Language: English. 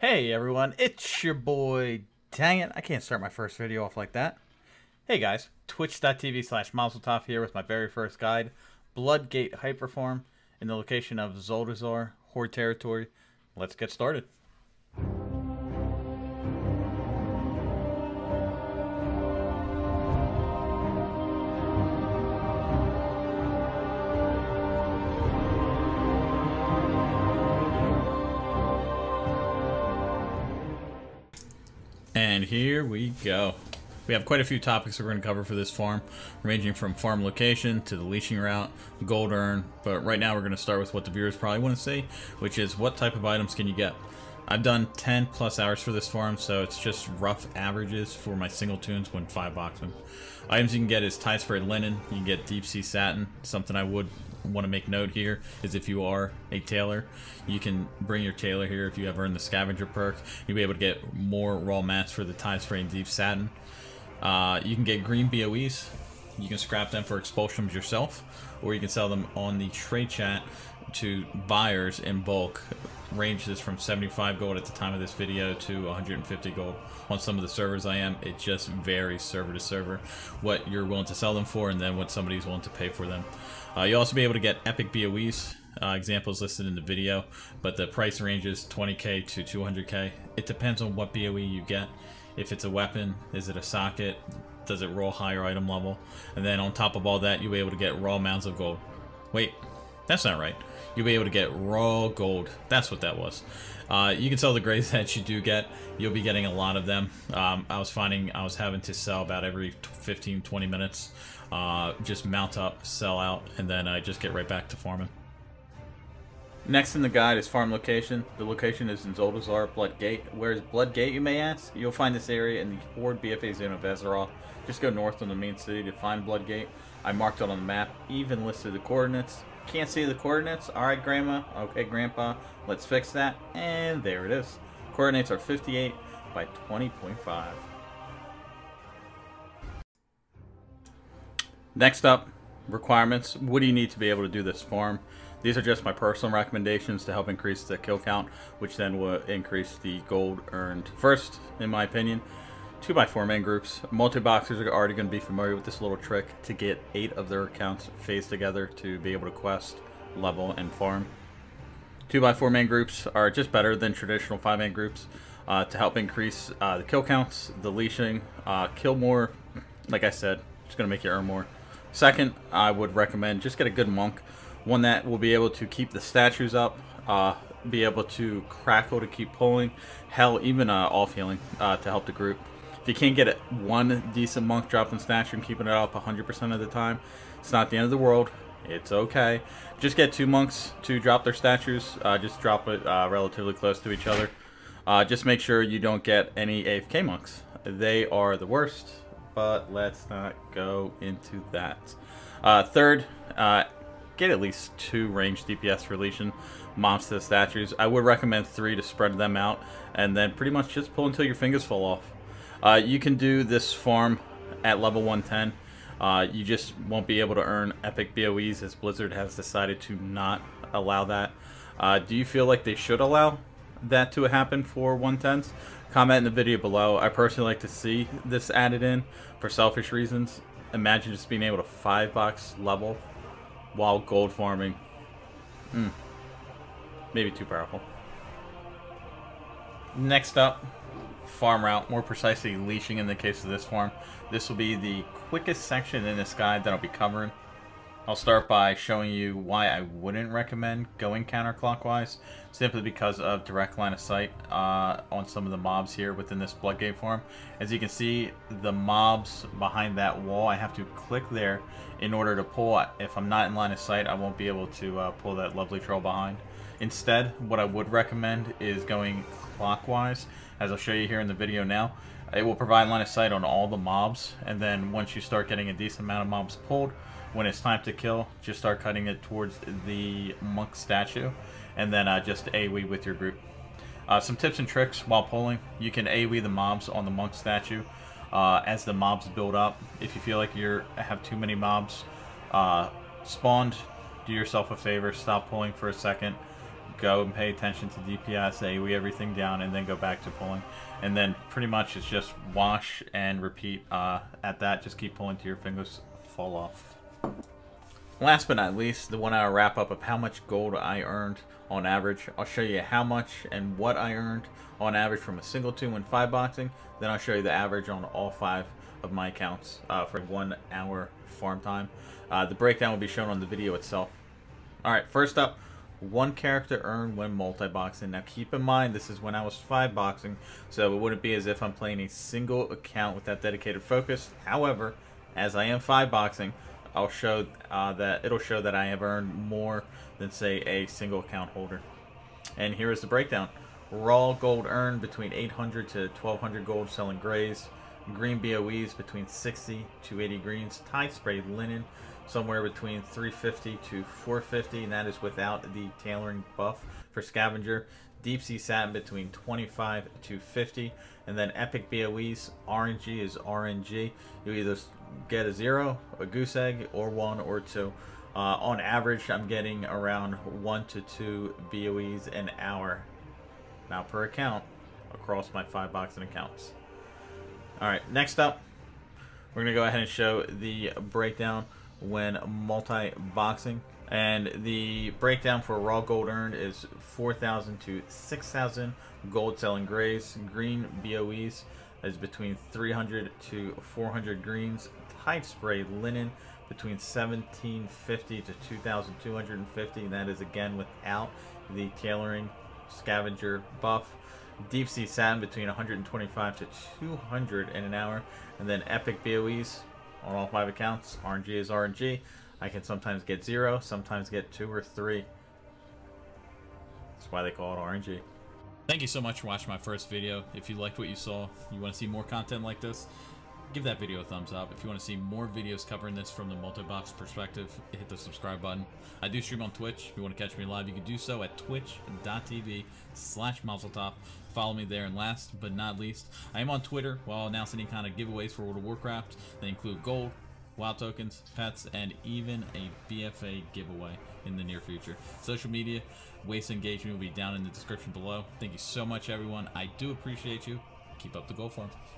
Hey everyone, it's your boy, dang it, I can't start my first video off like that. Hey guys, Twitch.tv/Mozzletoff here with my very first guide, Bloodgate Hyperform, in the location of Zuldazar, Horde territory. Let's get started. And here we go. We have quite a few topics that we're going to cover for this farm, ranging from farm location to the leaching route, gold earn, but right now we're going to start with what the viewers probably want to see, which is what type of items can you get. I've done 10 plus hours for this farm, so it's just rough averages for my single tunes when 5-boxing. Items you can get is Tidespray Linen, you can get Deep Sea Satin. Something I would want to make note here is if you are a tailor, you can bring your tailor here. If you have earned the scavenger perk, you'll be able to get more raw mats for the tie spray and deep satin. You can get green BOEs, you can scrap them for expulsions yourself, or you can sell them on the trade chat to buyers in bulk. Ranges from 75 gold at the time of this video to 150 gold on some of the servers I am. It just varies server to server what you're willing to sell them for and then what somebody's willing to pay for them. You'll also be able to get epic BOEs, examples listed in the video, but the price ranges 20k to 200k. It depends on what BOE you get. If it's a weapon, is it a socket, does it roll higher item level? And then on top of all that, you'll be able to get raw mounds of gold. Wait, that's not right. You'll be able to get raw gold. That's what that was. You can sell the grays that you do get. You'll be getting a lot of them. I was finding I was having to sell about every 15-20 minutes. Just mount up, sell out, and then I just get right back to farming. Next in the guide is farm location. The location is in Zuldazar, Bloodgate. Where is Bloodgate, you may ask? You'll find this area in the Horde BFA zone of Azeroth. Just go north on the main city to find Bloodgate. I marked it on the map, even listed the coordinates. Can't see the coordinates? Alright, Grandma. Okay, Grandpa. Let's fix that. And there it is. Coordinates are 58 by 20.5. Next up, requirements. What do you need to be able to do this farm? These are just my personal recommendations to help increase the kill count, which then will increase the gold earned. First, in my opinion, 2x4 man groups. Multi-boxers are already going to be familiar with this little trick to get 8 of their accounts phased together to be able to quest, level, and farm. 2x4 man groups are just better than traditional 5 man groups to help increase the kill counts, the leashing, kill more. Like I said, it's going to make you earn more. Second, I would recommend just get a good monk, one that will be able to keep the statues up, be able to crackle to keep pulling, hell, even off healing to help the group. If you can't get one decent monk dropping statue and keeping it up 100% of the time, it's not the end of the world. It's okay. Just get 2 monks to drop their statues. Just drop it relatively close to each other. Just make sure you don't get any AFK monks. They are the worst, but let's not go into that. Third, get at least 2 ranged DPS for leashing mobs to the statues. I would recommend 3 to spread them out, and then pretty much just pull until your fingers fall off. You can do this farm at level 110. You just won't be able to earn epic BOEs, as Blizzard has decided to not allow that. Do you feel like they should allow that to happen for 110s? Comment in the video below. I personally like to see this added in for selfish reasons. Imagine just being able to 5-box level while gold farming. Maybe too powerful. Next up, farm route, more precisely leashing in the case of this farm. This will be the quickest section in this guide that I'll be covering. I'll start by showing you why I wouldn't recommend going counterclockwise, simply because of direct line of sight on some of the mobs here within this Bloodgate farm. As you can see, the mobs behind that wall, I have to click there in order to pull. If I'm not in line of sight, I won't be able to pull that lovely troll behind. Instead, what I would recommend is going clockwise, as I'll show you here in the video now. It will provide line of sight on all the mobs, and then once you start getting a decent amount of mobs pulled, when it's time to kill, just start cutting it towards the monk statue, and then just AoE with your group. Some tips and tricks while pulling. You can AoE the mobs on the monk statue as the mobs build up. If you feel like you have too many mobs spawned, do yourself a favor, stop pulling for a second, go and pay attention to DPS, AoE everything down, and then go back to pulling. And then pretty much it's just wash and repeat at that. Just keep pulling till your fingers fall off. Last but not least, the 1 hour wrap up of how much gold I earned on average. I'll show you how much and what I earned on average from a single 2-1 5 boxing. Then I'll show you the average on all 5 of my accounts for 1 hour farm time. The breakdown will be shown on the video itself. Alright, first up, one character earned when multi-boxing. Now keep in mind, this is when I was 5-boxing, so it wouldn't be as if I'm playing a single account with that dedicated focus. However, as I am 5-boxing, I'll show that it'll show that I have earned more than, say, a single account holder. And here is the breakdown. Raw gold earned between 800 to 1200 gold selling grays. Green BOEs between 60 to 80 greens. Tidespray Linen somewhere between 350 to 450, and that is without the tailoring buff for scavenger. Deep sea satin between 25 to 50, and then epic BOEs. RNG is RNG. You either get a 0, a goose egg, or 1 or 2. On average, I'm getting around 1 to 2 BOEs an hour now per account across my 5 boxing accounts. All right, next up, we're gonna go ahead and show the breakdown when multi-boxing, and the breakdown for raw gold earned is 4,000 to 6,000 gold selling grays. Green BOEs is between 300 to 400 greens. Tidespray Linen between 1750 to 2250, and that is again without the tailoring scavenger buff. Deep sea satin between 125 to 200 in an hour, and then epic BOEs on all 5 accounts. RNG is RNG. I can sometimes get 0, sometimes get 2 or 3. That's why they call it RNG. Thank you so much for watching my first video. If you liked what you saw, you want to see more content like this, give that video a thumbs up. If you want to see more videos covering this from the multi-box perspective, hit the subscribe button. I do stream on Twitch. If you want to catch me live, you can do so at Twitch.tv/Mozzletoff. Follow me there. And last but not least, I am on Twitter where I'll announce any kind of giveaways for World of Warcraft. They include gold, WoW tokens, pets, and even a BFA giveaway in the near future. Social media, ways to engage me will be down in the description below. Thank you so much, everyone. I do appreciate you. Keep up the gold farm.